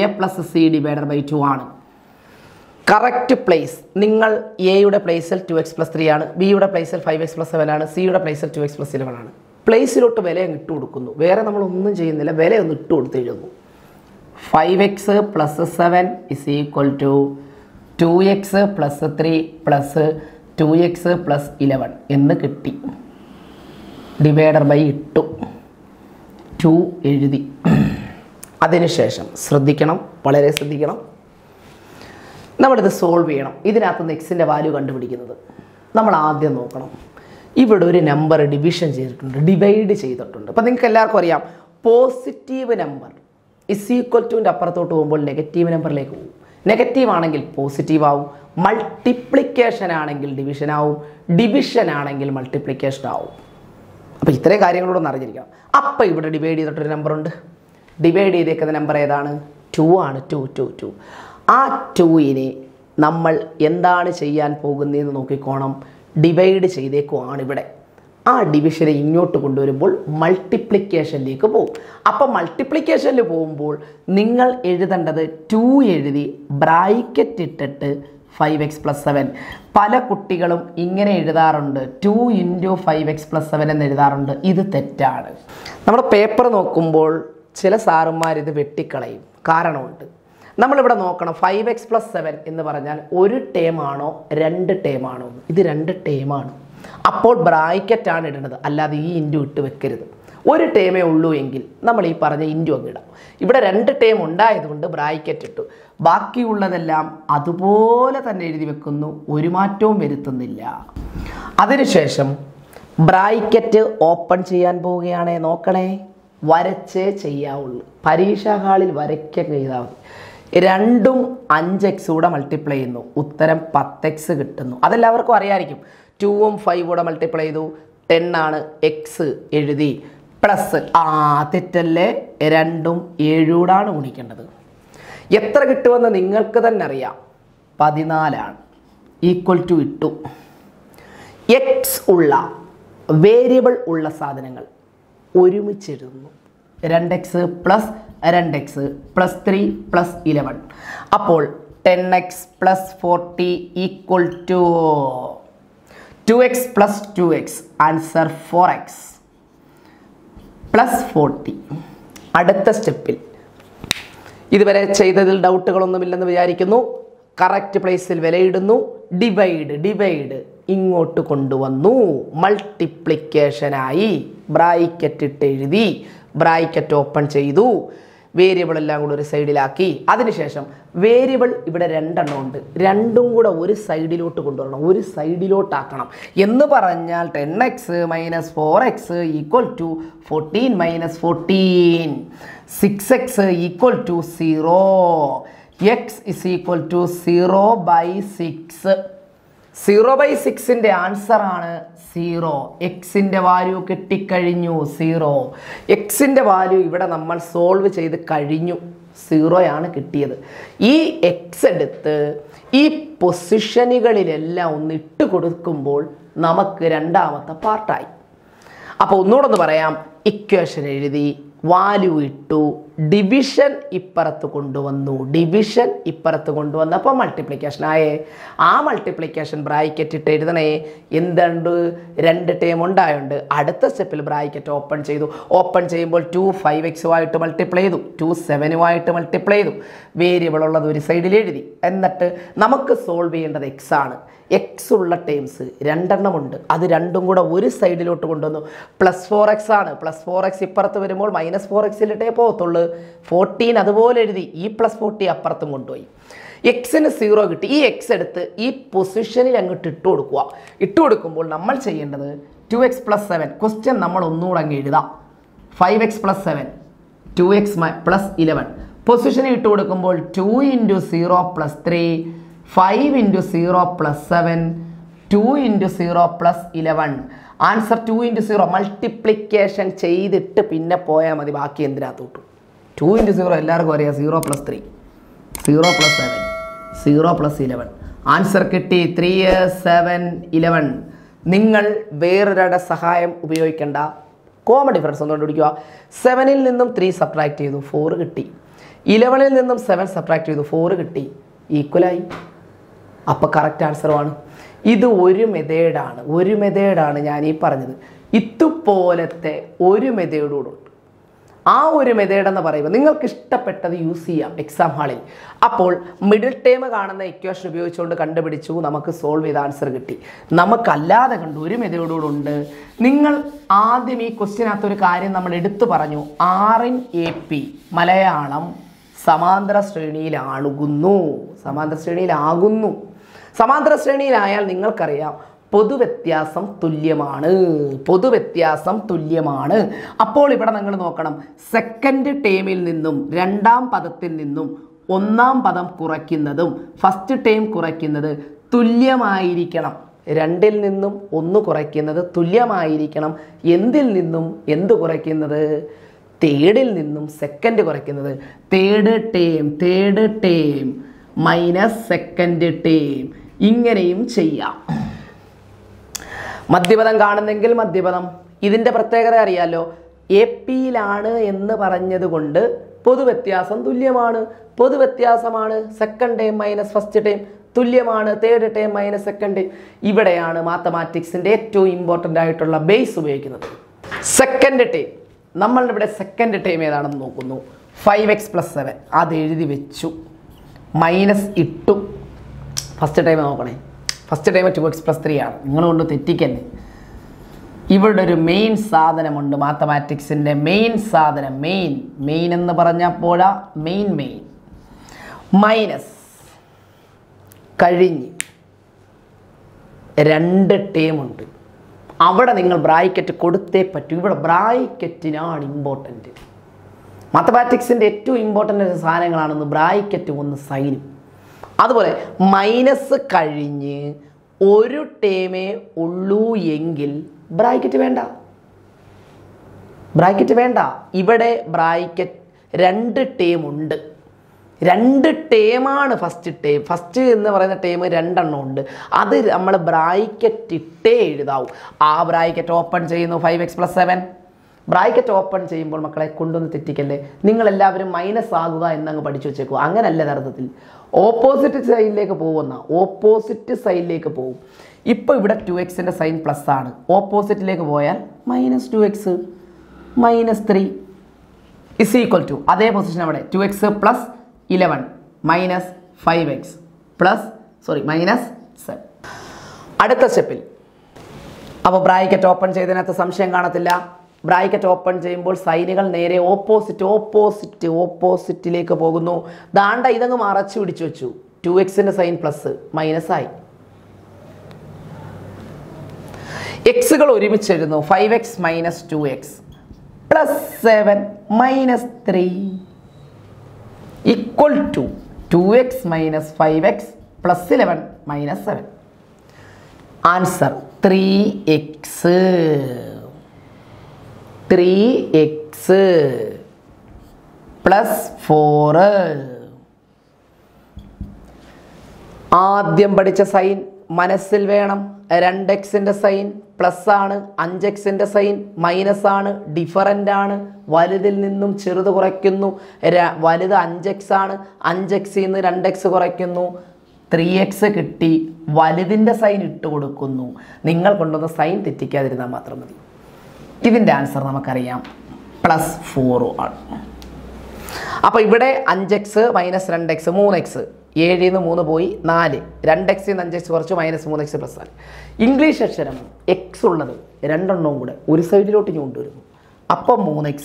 A plus C divided by 2 ആണ്. കറക്റ്റ് പ്ലേസ് നിങ്ങൾ എയുടെ പ്ലേസിൽ 2x+3 ആണ്, ബിയുടെ പ്ലേസിൽ 5x+7 ആണ്, സിയുടെ പ്ലേസിൽ 2x+11 ആണ്. പ്ലേസിലോട്ട് വില ഇട്ട് കൊടുക്കുന്നു, വേറെ നമ്മളൊന്നും ചെയ്യുന്നില്ല. വില ഒന്ന് ഇട്ട് കൊടുത്ത് എഴുതുന്നു. 5x+7 is equal to 2x+3 plus 2x+11 എന്ന് കിട്ടി. ഡിവൈഡഡ് ബൈ ഇട്ടു 2 എഴുതി. അതിനുശേഷം ശ്രദ്ധിക്കണം, വളരെ ശ്രദ്ധിക്കണം. നമ്മളിത് സോൾവ് ചെയ്യണം. ഇതിനകത്തുനിന്ന് എക്സിൻ്റെ വാല്യൂ കണ്ടുപിടിക്കുന്നത് നമ്മൾ ആദ്യം നോക്കണം. ഇവിടെ ഒരു നമ്പർ ഡിവിഷൻ ചെയ്തിട്ടുണ്ട്, ഡിവൈഡ് ചെയ്തിട്ടുണ്ട്. അപ്പോൾ നിങ്ങൾക്ക് എല്ലാവർക്കും അറിയാം പോസിറ്റീവ് നമ്പർ ഇസ് ഈക്വൽ ടുവിൻ്റെ അപ്പുറത്തോട്ട് പോകുമ്പോൾ നെഗറ്റീവ് നമ്പറിലേക്ക് പോകും. നെഗറ്റീവ് ആണെങ്കിൽ പോസിറ്റീവ് ആവും, മൾട്ടിപ്ലിക്കേഷൻ ആണെങ്കിൽ ഡിവിഷൻ ആവും, ഡിവിഷൻ ആണെങ്കിൽ മൾട്ടിപ്ലിക്കേഷൻ ആവും. അപ്പോൾ ഇത്രയും കാര്യങ്ങളോടൊന്ന് അറിഞ്ഞിരിക്കണം. അപ്പോൾ ഇവിടെ ഡിവൈഡ് ചെയ്തിട്ടൊരു നമ്പറുണ്ട്. ഡിവൈഡ് ചെയ്തേക്കുന്ന നമ്പർ ഏതാണ്? 2 ആണ്. 2. ആ 2നെ നമ്മൾ എന്താണ് ചെയ്യാൻ പോകുന്നതെന്ന് നോക്കിക്കോണം. ഡിവൈഡ് ചെയ്തേക്കുവാണ് ഇവിടെ. ആ ഡിവിഷനെ ഇങ്ങോട്ട് കൊണ്ടുവരുമ്പോൾ മൾട്ടിപ്ലിക്കേഷനിലേക്ക് പോകും. അപ്പോൾ മൾട്ടിപ്ലിക്കേഷനിൽ പോകുമ്പോൾ നിങ്ങൾ എഴുതേണ്ടത് 2 എഴുതി ബ്രാക്കറ്റ് ഇട്ടിട്ട് 5x+7. പല കുട്ടികളും ഇങ്ങനെ എഴുതാറുണ്ട്, 2 into 5x+7 എന്ന് എഴുതാറുണ്ട്. ഇത് തെറ്റാണ്. നമ്മുടെ പേപ്പർ നോക്കുമ്പോൾ ചില സാറുമാർ ഇത് വെട്ടിക്കളയും, കാരണമുണ്ട്. നമ്മളിവിടെ നോക്കണം 5x+7 എന്ന് പറഞ്ഞാൽ ഒരു ടേമാണോ രണ്ട് ടേമാണോ. ഇത് രണ്ട് ടേമാണ്, അപ്പോൾ ബ്രാക്കറ്റാണ് ഇടേണ്ടത്, അല്ലാതെ ഈ ഇൻറ്റു ഇട്ട് വെക്കരുത്. ഒരു ടേമേ ഉള്ളൂ എങ്കിൽ നമ്മൾ ഈ പറഞ്ഞ ഇൻറ്റു അങ്ങ് ഇടാം. ഇവിടെ രണ്ട് ടേം ഉണ്ടായതുകൊണ്ട് ബ്രാക്കറ്റ് ഇട്ടു. ബാക്കിയുള്ളതെല്ലാം അതുപോലെ തന്നെ എഴുതി വെക്കുന്നു, ഒരു മാറ്റവും വരുത്തുന്നില്ല. അതിനുശേഷം ബ്രാക്കറ്റ് ഓപ്പൺ ചെയ്യാൻ പോവുകയാണേ. നോക്കണേ, വരച്ചേ ചെയ്യാവുള്ളൂ. പരീക്ഷാ ഹാളിൽ വരയ്ക്കാൻ ചെയ്താൽ മതി. 2 ഉം 5x കൂടെ മൾട്ടിപ്ലൈ ചെയ്യുന്നു, ഉത്തരം 10x കിട്ടുന്നു. അതെല്ലാവർക്കും അറിയാമായിരിക്കും. 2 ഉം 5 കൂടെ മൾട്ടിപ്ലൈ ചെയ്തു 10 ആണ്, എക്സ് എഴുതി പ്ലസ് തെറ്റല്ലേ, 2 ഉം 7 കൂടാണ് ഗുണിക്കേണ്ടത്. എത്ര കിട്ടുമെന്ന് നിങ്ങൾക്ക് തന്നെ അറിയാം, 14 ആണ്. ഈക്വൽ ടു ഇട്ടു. എക്സ് ഉള്ള വേരിയബിൾ ഉള്ള സാധനങ്ങൾ ഒരുമിച്ച് എഴുതുന്നു. 2x plus 2x plus 3 plus 11. Appol 10x plus 40 equal to 2x plus 2x. Answer 4x plus 40. Adatha step. This is the doubt. Correct place il veliyidunu, divide ingotu konduvannu, multiplication ayi bracket itte ezhudi, bracket open cheydu, variable ellam kuda oru side il aaki, adinu shesham variable ivide rendannu undu, rendum kuda oru side ilotu konduvaranam, oru side ilotu aakanam ennu paranjal 10x minus 4x equal to 14 minus 14, 6x equal to 0. X is equal to 0/6. 0/6 in the answer on 0. X in the value kitty 0. X in the value number solve which is the 0 yana kitty. E X edith E position only to go to Kumbol Namak Randamata part I. Upon note on the Barayam equation the value to division ipparathu kondu vannu, division ipparathu kondu vannu, appo multiplication aaye, aa multiplication bracket itte edudane endandu rendu term undayundu, adutha step il bracket open cheydu, open cheyumbol 2 5x ayittu multiply chedu, 2 7 ayittu multiply chedu, variable ullathu oru side il ezhudi, ennattu namakku solve cheyendathu x aanu. X ulla terms, rendanam undu. Adu rendum kuda oru side ilotu konduvannu. +4x aanu, +4x ipparathu varumbol -4x ilite pothullu. 14 aduvole ezhudi. E +40 apparathu kondupoyi. X ന് 0 കിട്ടി. ഈ x എടുത്ത് ഈ പൊസിഷനിൽ അങ്ങോട്ട് ഇട്ടു കൊടുക്കുക. ഇട്ടു കൊടുക്കുമ്പോൾ നമ്മൾ ചെയ്യേണ്ടത് 2x plus 7 ക്വസ്റ്റ്യൻ നമ്മൾ ഒന്നുകൂടി അങ്ങ് എഴുതാം. 5x plus 7 2x plus 11 പൊസിഷനിൽ ഇട്ടു കൊടുക്കുമ്പോൾ 2 × 0 plus 3 5 × 0 plus 7, 2 × 0 plus 11. Answer 2 × 0 multiplication ചെയ്തിട്ട് പിന്നെ പോയാൽ മതി ബാക്കി എന്തിനകത്തോട്ട്. 2 × 0 എല്ലാവർക്കും അറിയാം 0 + 3, 0 + 7, 0 + 11. ആൻസർ കിട്ടി 3, 7, 11. നിങ്ങൾ വേറൊരാളുടെ സഹായം ഉപയോഗിക്കേണ്ട. കോമൺ ഡിഫറൻസ് ഒന്ന് കണ്ടുപിടിക്കുക. 7-ൽ നിന്നും 3 സബ്ട്രാക്ട് ചെയ്തു 4 കിട്ടി. 11-ൽ നിന്നും 7 സബ്ട്രാക്ട് ചെയ്തു 4 കിട്ടി. Equal I. Upper correct answer one. Idu oru method aanu yani paranjathu. Ittu polathe oru method udu. Aa oru method enna parayum. Ningalkku ishtappettadu use cheyyam exam hallil. Appol middle term kaanuna equation upayogichukondu kandupidichu namakku solve cheytha answer kitti. Namakku allade kondu oru method udu undu. Ningal aadyam ee question athu oru karyam nammal eduthu paranju. R in AP Malayalam Samandra Srenil Alugunu, Samandra Srenil Agunu, Samandra Srenil Ayal Ningal Karya, Poduvetiasam Tuliamana, Poduvetiasam Tuliamana, Apolipadanganokam, second tamil nindum, Randam Padatil nindum, Onam Padam Kurakinadum, first tame Kurakinada, Tuliam Airikanam, Randil nindum, Onu Kurakinada, Tuliam Airikanam, Yendil nindum, Yendu Kurakinada. Third in second correct. Third time minus second time. Ingeneum cheya Madhibadam Ganangil Madhibadam. Idin the Prategara Arialo AP Lana in the Paranya the Gunda Poduvetiasam Tuliamana Poduvetiasamana second time minus first time. Tuliamana third time minus second time. Ibadayana mathematics and 8 important diatola base awakened. Second time. Number of second time 5x plus 7. That is minus it to first time. First time 2x plus 3. This is the main sadhana mathematics in the main sadhana. Main and the paranya main. Minus Karini. Render time. Avada ningal bracket koduthe pattu ivada bracket inaanu important mathematics inde ettu important saanangalanu bracket one sign adupole minus kazhinju oru time ullu engil bracket venda ivade bracket rendu time undu. Rendu time aanu first ennu parayna time rendannu undu adu nammal bracket itte ezhudavu aa bracket open cheyunu 5x plus 7 bracket open ചെയ്യുമ്പോൾ മക്കളെ കൊണ്ടൊന്ന് തെറ്റിക്കല്ലേ, നിങ്ങൾ എല്ലാവരും minus ആകുക എന്നങ്ങ് പഠിച്ചു വെച്ചേക്കും. അങ്ങനല്ല യഥാർത്ഥത്തിൽ. ഓപ്പോസിറ്റ് സൈഡിലേക്ക് പോകുന്ന ഓപ്പോസിറ്റ് സൈഡിലേക്ക് പോകും. ഇപ്പോൾ ഇവിടെ 2x-ൻ്റെ സൈൻ പ്ലസ് ആണ്, ഓപ്പോസിറ്റിലേക്ക് പോയാൽ minus 2x minus 3 is equal to അതേ പൊസിഷൻ അവിടെ 2x plus 11 minus 5x plus minus 7. അടുത്ത സ്റ്റെപ്പിൽ അപ്പോൾ ബ്രാക്കറ്റ് ഓപ്പൺ ചെയ്തതിനകത്ത് സംശയം കാണത്തില്ല. ബ്രാക്കറ്റ് ഓപ്പൺ ചെയ്യുമ്പോൾ സൈനുകൾ നേരെ ഓപ്പോസിറ്റ് ഓപ്പോസിറ്റ് ഓപ്പോസിറ്റിലേക്ക് പോകുന്നു. ദാണ്ട ഇതങ്ങ് മറച്ചു പിടിച്ചു വെച്ചു. 2x-ൻ്റെ സൈൻ പ്ലസ് മൈനസ് ആയി, എക്സുകൾ ഒരുമിച്ച് എഴുതുന്നു. 5x minus 2x plus 7 minus 3 equal to 2x minus 5x plus 11 minus 7. Answer 3x plus 4. ആദ്യം പഠിച്ച സൈൻ മനസ്സിൽ വേണം. 2x-ൻ്റെ സൈൻ പ്ലസ് ആണ്, 5x-ൻ്റെ സൈൻ മൈനസ് ആണ്, ഡിഫറൻ്റ് ആണ്. വലുതിൽ നിന്നും ചെറുത് കുറയ്ക്കുന്നു. വലുത് 5x ആണ്, 5x-ൽ നിന്ന് 2x കുറയ്ക്കുന്നു, 3x കിട്ടി. വലുതിൻ്റെ സൈൻ ഇട്ട് കൊടുക്കുന്നു. നിങ്ങൾ കൊണ്ടുവന്ന സൈൻ തെറ്റിക്കാതിരുന്നാൽ മാത്രം മതി. ഇതിൻ്റെ ആൻസർ നമുക്കറിയാം, പ്ലസ് 4 ആണ്. അപ്പോൾ ഇവിടെ 5x മൈനസ് 2x 3x, 7-ന്ന് 3 പോയി 4, 2x-ന്ന് 5x കുറച്ച് മൈനസ് 3x പ്ലസ് 4. ഇംഗ്ലീഷ് അക്ഷരം എക്സ് ഉള്ളത് രണ്ടെണ്ണവും കൂടെ ഒരു സൈഡിലോട്ട് കൊണ്ടുവരുന്നു. അപ്പം 3x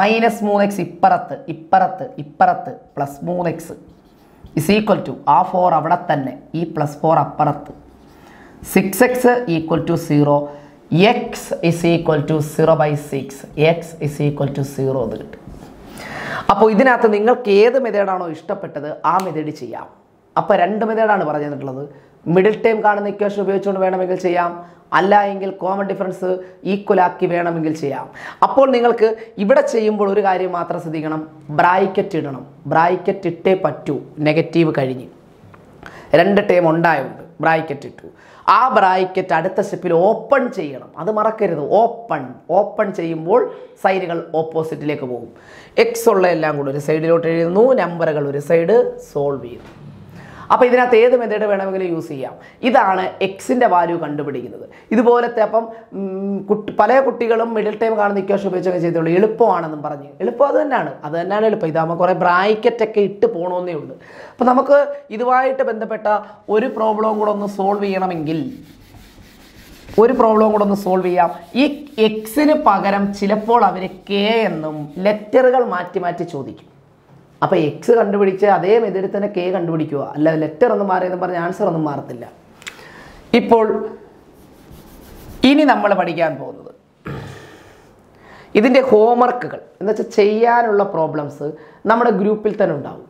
മൈനസ് 3x ഇപ്പുറത്ത് ഇപ്പുറത്ത് ഇപ്പുറത്ത് plus 3x is equal to ആ 4 അവിടെ തന്നെ, ഈ പ്ലസ് 4 അപ്പുറത്ത്. 6x equal to 0, X is equal to 0/6, X is equal to 0 എന്ന് കിട്ടും. അപ്പോൾ ഇതിനകത്ത് നിങ്ങൾക്ക് ഏത് മെത്തേഡാണോ ഇഷ്ടപ്പെട്ടത് ആ മെത്തേഡ് ചെയ്യാം. അപ്പോൾ 2 മെത്തേഡാണ് പറഞ്ഞു തന്നിട്ടുള്ളത്. മിഡിൽ ടേം കാണുന്ന ഇക്വേഷൻ ഉപയോഗിച്ചുകൊണ്ട് വേണമെങ്കിൽ ചെയ്യാം, അല്ല എങ്കിൽ കോമൺ ഡിഫറൻസ് ഈക്വലാക്കി വേണമെങ്കിൽ ചെയ്യാം. അപ്പോൾ നിങ്ങൾക്ക് ഇവിടെ ചെയ്യുമ്പോൾ ഒരു കാര്യം മാത്രം ശ്രദ്ധിക്കണം, ബ്രാക്കറ്റ് ഇടണം. ബ്രാക്കറ്റ് ഇട്ടേ പറ്റൂ, നെഗറ്റീവ് കഴിഞ്ഞ്. 2 ടേം ഉണ്ടായുണ്ട്, ബ്രാക്കറ്റ് ഇട്ടു. ആ ബ്രാക്കറ്റ് അടുത്ത സ്റ്റെപ്പിൽ ഓപ്പൺ ചെയ്യണം, അത് മറക്കരുത്. ഓപ്പൺ ഓപ്പൺ ചെയ്യുമ്പോൾ സൈനുകൾ ഓപ്പോസിറ്റിലേക്ക് പോകും. എക്സ് ഉള്ള എല്ലാം കൂടി ഒരു സൈഡിലോട്ട് എഴുതുന്നു, നമ്പറുകൾ ഒരു സൈഡ് സോൾവ് ചെയ്യുന്നു. അപ്പോൾ ഇതിനകത്ത് ഏത് മെത്തേഡ് വേണമെങ്കിലും യൂസ് ചെയ്യാം. ഇതാണ് എക്സിൻ്റെ വാല്യൂ കണ്ടുപിടിക്കുന്നത്. ഇതുപോലത്തെ അപ്പം പല കുട്ടികളും മിഡിൽ ടൈം കാണുന്ന ഇക്വേഷൻ ഉപയോഗിച്ചൊക്കെ ചെയ്തോളൂ, എളുപ്പമാണെന്നും പറഞ്ഞ്. എളുപ്പം അത് തന്നെയാണ്, അത് തന്നെയാണ് എളുപ്പം. ഇതാകുമ്പോൾ കുറേ ബ്രാക്കറ്റൊക്കെ ഇട്ട് പോകണമെന്നേ ഉള്ളൂ. അപ്പോൾ നമുക്ക് ഇതുമായിട്ട് ബന്ധപ്പെട്ട ഒരു പ്രോബ്ലവും കൂടെ ഒന്ന് സോൾവ് ചെയ്യണമെങ്കിൽ സോൾവ് ചെയ്യാം. ഈ എക്സിന് പകരം ചിലപ്പോൾ അവർ കെ എന്നും ലെറ്ററുകൾ മാറ്റി മാറ്റി ചോദിക്കും. അപ്പോൾ എക്സ് കണ്ടുപിടിച്ച് അതേ മെത്തേഡിൽ തന്നെ കെ കണ്ടുപിടിക്കുക, അല്ലാതെ ലെറ്റർ ഒന്നും മാറിയെന്ന് പറഞ്ഞ ആൻസർ ഒന്നും മാറത്തില്ല. ഇപ്പോൾ ഇനി നമ്മൾ പഠിക്കാൻ പോകുന്നത് ഇതിൻ്റെ ഹോംവർക്കുകൾ എന്ന് വെച്ചാൽ ചെയ്യാനുള്ള പ്രോബ്ലംസ് നമ്മുടെ ഗ്രൂപ്പിൽ തന്നെ ഉണ്ടാവും.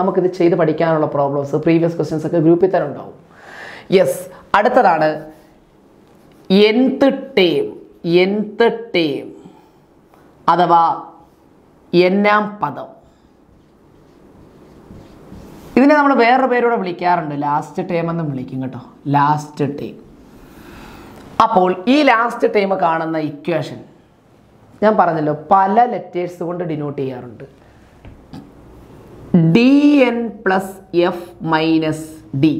നമുക്കിത് ചെയ്ത് പഠിക്കാനുള്ള പ്രോബ്ലംസ്, പ്രീവിയസ് ക്വസ്റ്റ്യൻസ് ഒക്കെ ഗ്രൂപ്പിൽ തന്നെ ഉണ്ടാവും. യെസ്, അടുത്തതാണ് nth ടേം അഥവാ എന്നാം പദം. ഇതിനെ നമ്മൾ വേറൊരു പേരൂടെ വിളിക്കാറുണ്ട്, ലാസ്റ്റ് ടേം എന്നും വിളിക്കും കേട്ടോ, ലാസ്റ്റ് ടേം. അപ്പോൾ ഈ ലാസ്റ്റ് ടേം കാണുന്ന ഇക്വേഷൻ ഞാൻ പറഞ്ഞല്ലോ പല ലെറ്റേഴ്സ് കൊണ്ട് ഡിനോട്ട് ചെയ്യാറുണ്ട്. dn plus F minus D,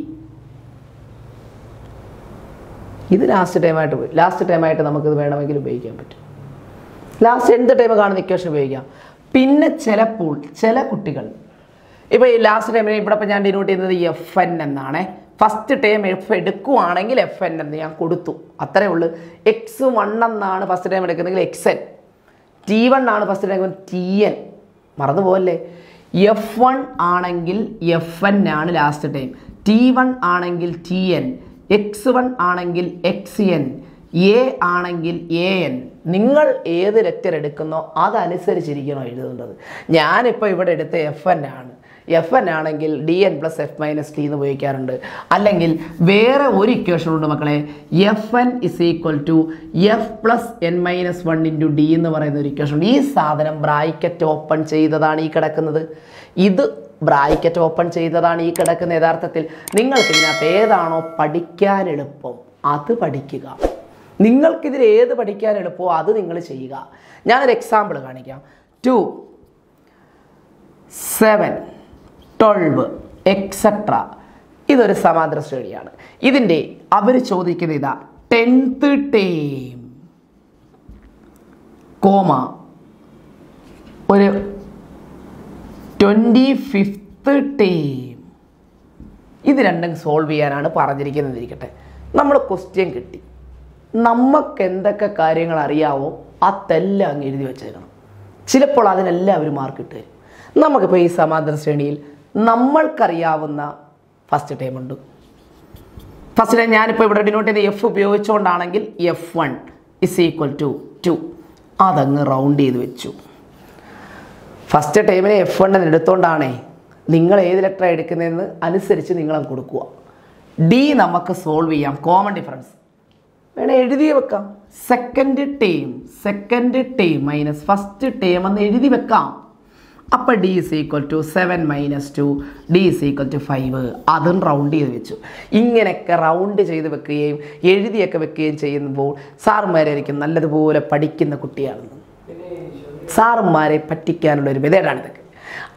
ഇത് ലാസ്റ്റ് ടൈമായിട്ട് പോയി. ലാസ്റ്റ് ടൈമായിട്ട് നമുക്കിത് വേണമെങ്കിൽ ഉപയോഗിക്കാൻ പറ്റും. ലാസ്റ്റ് എന്ത് ടൈം കാണുന്ന ഇക്വേഷൻ ഉപയോഗിക്കാം. പിന്നെ ചിലപ്പോൾ ചില കുട്ടികൾ ഇപ്പോൾ ഈ ലാസ്റ്റ് ടൈമിന് ഇവിടെ ഇപ്പം ഞാൻ ഡിനോട്ട് ചെയ്യുന്നത് FN എന്നാണ്. ഫസ്റ്റ് ടൈം F എടുക്കുവാണെങ്കിൽ FN എന്ന് ഞാൻ കൊടുത്തു, അത്രേ ഉള്ളൂ. X1 എന്നാണ് ഫസ്റ്റ് ടൈം എടുക്കുന്നെങ്കിൽ XN, T1 ആണ് ഫസ്റ്റ് ടൈം TN, മറന്നുപോലെ. F1 ആണെങ്കിൽ FN ആണ് ലാസ്റ്റ് ടൈം, T1 ആണെങ്കിൽ TN, X1 ആണെങ്കിൽ XN, A ആണെങ്കിൽ AN. നിങ്ങൾ ഏത് ലെറ്റർ എടുക്കുന്നോ അതനുസരിച്ചിരിക്കണോ എഴുതുന്നത്. ഞാനിപ്പോൾ ഇവിടെ എടുത്ത FN ആണെങ്കിൽ DN plus F minus D എന്ന് ഉപയോഗിക്കാറുണ്ട്. അല്ലെങ്കിൽ വേറെ ഒരു ഇക്വേഷൻ ഉണ്ട് മക്കളെ, FN is equal to F plus N minus 1 × D എന്ന് പറയുന്ന ഒരു ഇക്വേഷൻ. ഈ സാധനം ബ്രാക്കറ്റ് ഓപ്പൺ ചെയ്തതാണ് ഈ കിടക്കുന്നത്. യഥാർത്ഥത്തിൽ നിങ്ങൾക്ക് ഇതിനകത്ത് ഏതാണോ പഠിക്കാൻ എളുപ്പം അത് പഠിക്കുക. നിങ്ങൾക്കിതിലെ ഏത് പഠിക്കാൻ എളുപ്പമോ അത് നിങ്ങൾ ചെയ്യുക. ഞാനൊരു എക്സാമ്പിൾ കാണിക്കാം. 2, 7, 12 എക്സെട്ര ഇതൊരു സമാന്തര ശ്രേണിയാണ്. ഇതിൻ്റെ അവർ ചോദിക്കുന്ന ഇതാ 10th ടേം കോമ ഒരു 25th ടേം ഇത് രണ്ടും സോൾവ് ചെയ്യാനാണ് പറഞ്ഞിരിക്കുന്നതിരിക്കട്ടെ. നമ്മൾ ക്വസ്റ്റ്യൻ കിട്ടി, നമുക്ക് എന്തൊക്കെ കാര്യങ്ങൾ അറിയാവോ അതെല്ലാം അങ്ങ് എഴുതി വെച്ചേക്കണം. ചിലപ്പോൾ അതിനെല്ലാം അവർ മാർക്ക് ഇട്ട് തരും. നമുക്കിപ്പോൾ ഈ സമാന്തര ശ്രേണിയിൽ നമ്മൾക്കറിയാവുന്ന ഫസ്റ്റ് ടൈം ഉണ്ട്. ഫസ്റ്റ് ടൈം ഞാനിപ്പോൾ ഇവിടെ ഡിനോട്ട് ചെയ്ത് എഫ് ഉപയോഗിച്ചുകൊണ്ടാണെങ്കിൽ F1 = 2 അതങ്ങ് റൗണ്ട് ചെയ്ത് വെച്ചു. ഫസ്റ്റ് ടൈമിനെ F1 എന്ന് എടുത്തുകൊണ്ടാണേ നിങ്ങൾ ഏത് ലെറ്റർ എടുക്കുന്നതെന്ന് അനുസരിച്ച് നിങ്ങളങ്ങ് കൊടുക്കുക. D നമുക്ക് സോൾവ് ചെയ്യാം, കോമൺ ഡിഫറൻസ് വേണേൽ എഴുതി വെക്കാം. Second term minus first term എന്ന് എഴുതി വെക്കാം. അപ്പോൾ D = 7 - 2, D = 5 അതും റൗണ്ട് ചെയ്ത് വെച്ചു. ഇങ്ങനെയൊക്കെ റൗണ്ട് ചെയ്ത് വെക്കുകയും എഴുതിയൊക്കെ വെക്കുകയും ചെയ്യുമ്പോൾ സാറുമാരായിരിക്കും നല്ലതുപോലെ പഠിക്കുന്ന കുട്ടിയാണെന്ന്. സാറുമാരെ പറ്റിക്കാനുള്ളൊരു മെതേഡാണിതൊക്കെ.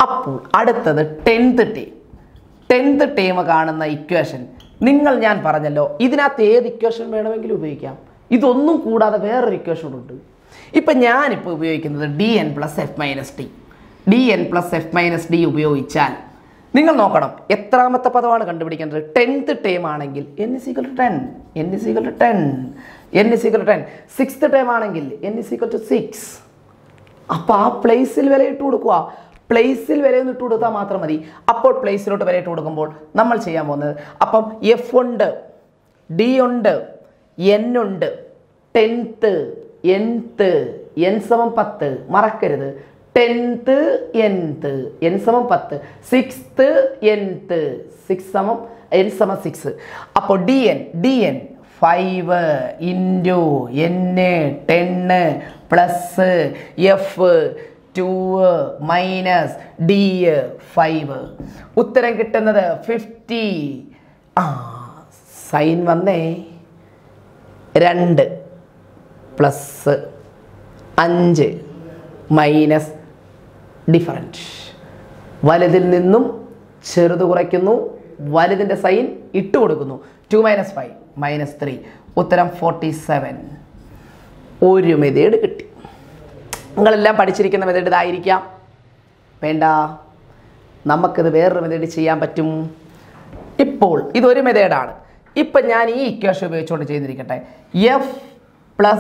അപ്പോൾ അടുത്തത് 10th ടേം കാണുന്ന ഇക്വേഷൻ നിങ്ങൾ ഞാൻ പറഞ്ഞല്ലോ, ഇതിനകത്ത് ഏത് ഇക്വേഷൻ വേണമെങ്കിലും ഉപയോഗിക്കാം. ഇതൊന്നും കൂടാതെ വേറൊരു ഇക്വേഷൻ ഉണ്ട്. ഇപ്പം ഞാനിപ്പോൾ ഉപയോഗിക്കുന്നത് DN + F - D. DN + F - D ഉപയോഗിച്ചാൽ നിങ്ങൾ നോക്കണം എത്രാമത്തെ പദമാണ് കണ്ടുപിടിക്കേണ്ടത്. 10th ടേം ആണെങ്കിൽ N = 10, 6th ടേം ആണെങ്കിൽ N = 6. അപ്പോൾ ആ പ്ലേസിൽ വില ഇട്ട് കൊടുക്കുക. പ്ലേസിൽ വരെ ഒന്ന് ഇട്ട് കൊടുത്താൽ മാത്രം മതി. അപ്പോൾ പ്ലേസിലോട്ട് വരെ ഇട്ട് കൊടുക്കുമ്പോൾ നമ്മൾ ചെയ്യാൻ പോകുന്നത്, അപ്പം F ഉണ്ട്, D ഉണ്ട്, N ഉണ്ട്, 10th, Nth, N = 10 മറക്കരുത്. 10th, Nth, N = 10, 6th, Nth, N = 6. അപ്പോൾ DN 5 × N + F - D 5 ഉത്തരം കിട്ടുന്നത് 50. സൈൻ വന്നേ 2 + 5 - ഡിഫറൻറ്റ്. വലുതിൽ നിന്നും ചെറുത് കുറയ്ക്കുന്നു, വലുതിൻ്റെ സൈൻ ഇട്ട് കൊടുക്കുന്നു. 2 - 5 - 3 ഉത്തരം 47. ഒരു മെതേഡ് കിട്ടി. നിങ്ങളെല്ലാം പഠിച്ചിരിക്കുന്ന മെതേഡ് ഇതായിരിക്കാം. വേണ്ട, നമുക്കിത് വേറൊരു മെതേഡ് ചെയ്യാൻ പറ്റും. ഇപ്പോൾ ഇതൊരു മെതേഡാണ്. ഇപ്പം ഞാൻ ഈ ഇക്വേഷൻ ഉപയോഗിച്ചുകൊണ്ട് ചെയ്തിരിക്കട്ടെ. F +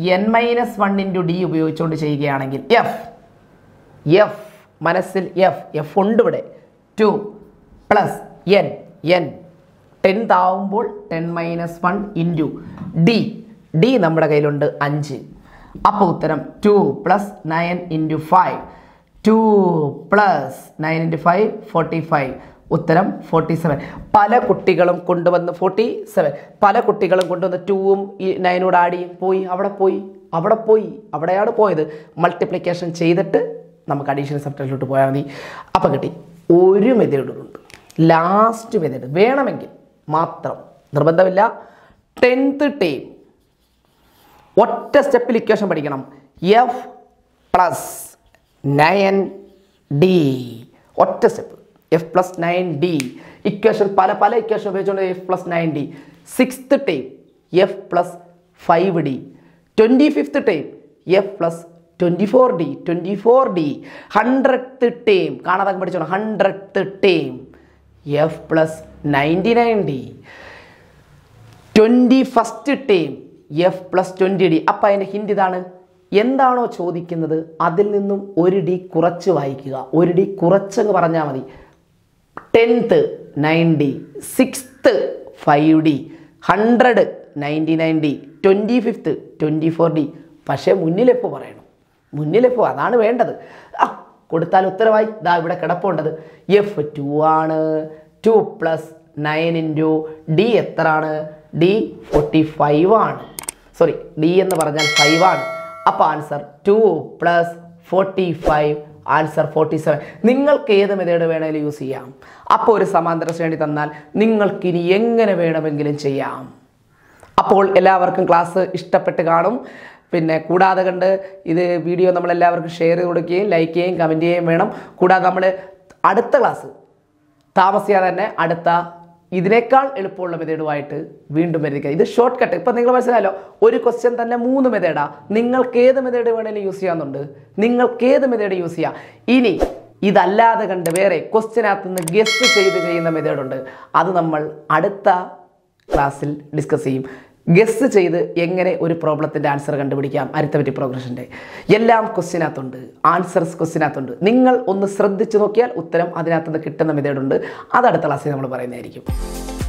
N - 1 × D ഉപയോഗിച്ചുകൊണ്ട് ചെയ്യുകയാണെങ്കിൽ എഫ് മനസ്സിൽ എഫ് ഉണ്ട് ഇവിടെ. 2 + N - 10 ആവുമ്പോൾ 10 - 1 × D നമ്മുടെ കയ്യിലുണ്ട് 5. അപ്പോൾ ഉത്തരം 2 + 9 × 5, 2 + 9 × 5 45. ഉത്തരം 47. പല കുട്ടികളും കൊണ്ടുവന്ന് 47 പല കുട്ടികളും കൊണ്ടുവന്ന് 2 ഉം 9 കൂടെ ആഡ് ചെയ്യും. പോയി അവിടെയാണ് പോയത്. മൾട്ടിപ്ലിക്കേഷൻ ചെയ്തിട്ട് നമുക്ക് അഡീഷണൽ സബ്ട്രാക്ഷനിലോട്ട് പോയാൽ മതി. അപ്പോൾ കിട്ടി. ഒരു മെതേഡുണ്ട്, ലാസ്റ്റ് മെതേഡ് വേണമെങ്കിൽ മാത്രം, നിർബന്ധമില്ല. 10th ടേം ഒറ്റ സ്റ്റെപ്പിൽ ഇക്വേഷൻ പഠിക്കണം. F + 9D ഒറ്റ സ്റ്റെപ്പ്. F + 9D ഇക്വേഷൻ പല ഇക്വേഷൻ ഉപയോഗിച്ചുകൊണ്ട് F + 9D. 6th term F + 5D, 25th term F + 24D, 24D, 100th term കാണാതെ പഠിച്ചോ, 100th term F + 99D, 21st term F + 20D. അപ്പം അതിൻ്റെ ഹിൻഡ് ഇതാണ്, എന്താണോ ചോദിക്കുന്നത് അതിൽ നിന്നും ഒരു ഡി കുറച്ച് വായിക്കുക. ഒരു ഡി കുറച്ചെന്ന് പറഞ്ഞാൽ മതി. 10th 9D, 6th 5D, 100 - 99D, 25th 24D. പക്ഷേ മുന്നിലെപ്പ് പറയണം, മുന്നിലെപ്പ് അതാണ് വേണ്ടത്. കൊടുത്താൽ ഉത്തരവായി ഇതാ ഇവിടെ കിടപ്പുണ്ടത്. F 2 ആണ്, 2 + 9 × D എത്രയാണ്? D 45 ആണ്. സോറി, D എന്ന് പറഞ്ഞാൽ 5 ആണ്. അപ്പോൾ ആൻസർ 2 + 45, ആൻസർ 47. നിങ്ങൾക്ക് ഏത് മെതേഡ് വേണമെങ്കിലും യൂസ് ചെയ്യാം. അപ്പോൾ ഒരു സമാന്തര ശ്രേണി തന്നാൽ നിങ്ങൾക്കിനി എങ്ങനെ വേണമെങ്കിലും ചെയ്യാം. അപ്പോൾ എല്ലാവർക്കും ക്ലാസ് ഇഷ്ടപ്പെട്ട് കാണും. പിന്നെ കൂടാതെ കണ്ട് ഇത് വീഡിയോ നമ്മൾ എല്ലാവർക്കും ഷെയർ ചെയ്ത് കൊടുക്കുകയും ലൈക്ക് ചെയ്യുകയും കമൻറ്റ് ചെയ്യുകയും വേണം. കൂടാതെ നമ്മൾ അടുത്ത ക്ലാസ് താമസിയാതെ തന്നെ അടുത്ത ഇതിനേക്കാൾ എളുപ്പമുള്ള മെത്തേഡുമായിട്ട് വീണ്ടും വരിക. ഇത് ഷോർട്ട് കട്ട്. ഇപ്പം നിങ്ങൾ മനസ്സിലായല്ലോ, ഒരു ക്വസ്റ്റ്യൻ തന്നെ 3 മെത്തേഡാണ്. നിങ്ങൾക്കേത് മെത്തേഡ് വേണമെങ്കിലും യൂസ് ചെയ്യാമെന്നുണ്ട്. നിങ്ങൾക്കേത് മെത്തേഡ് യൂസ് ചെയ്യാം. ഇനി ഇതല്ലാതെ കണ്ട് വേറെ ക്വസ്റ്റ്യനകത്തു നിന്ന് ഗെസ്റ്റ് ചെയ്ത് ചെയ്യുന്ന മെത്തേഡുണ്ട്. അത് നമ്മൾ അടുത്ത ക്ലാസ്സിൽ ഡിസ്കസ് ചെയ്യും. ഗെസ്റ്റ് ചെയ്ത് എങ്ങനെ ഒരു പ്രോബ്ലത്തിൻ്റെ ആൻസർ കണ്ടുപിടിക്കാം. അരിത്തമെറ്റിക് പ്രോഗ്രഷൻ്റെ എല്ലാം ക്വസ്റ്റ്യനകത്തുണ്ട്, ആൻസേഴ്സ് ക്വസ്റ്റ്യനകത്തുണ്ട്. നിങ്ങൾ ഒന്ന് ശ്രദ്ധിച്ചു നോക്കിയാൽ ഉത്തരം അതിനകത്തുനിന്ന് കിട്ടുന്ന മെത്തേഡുണ്ട്. അത് അടുത്ത ക്ലാസ്സിൽ നമ്മൾ പറയുന്നതായിരിക്കും.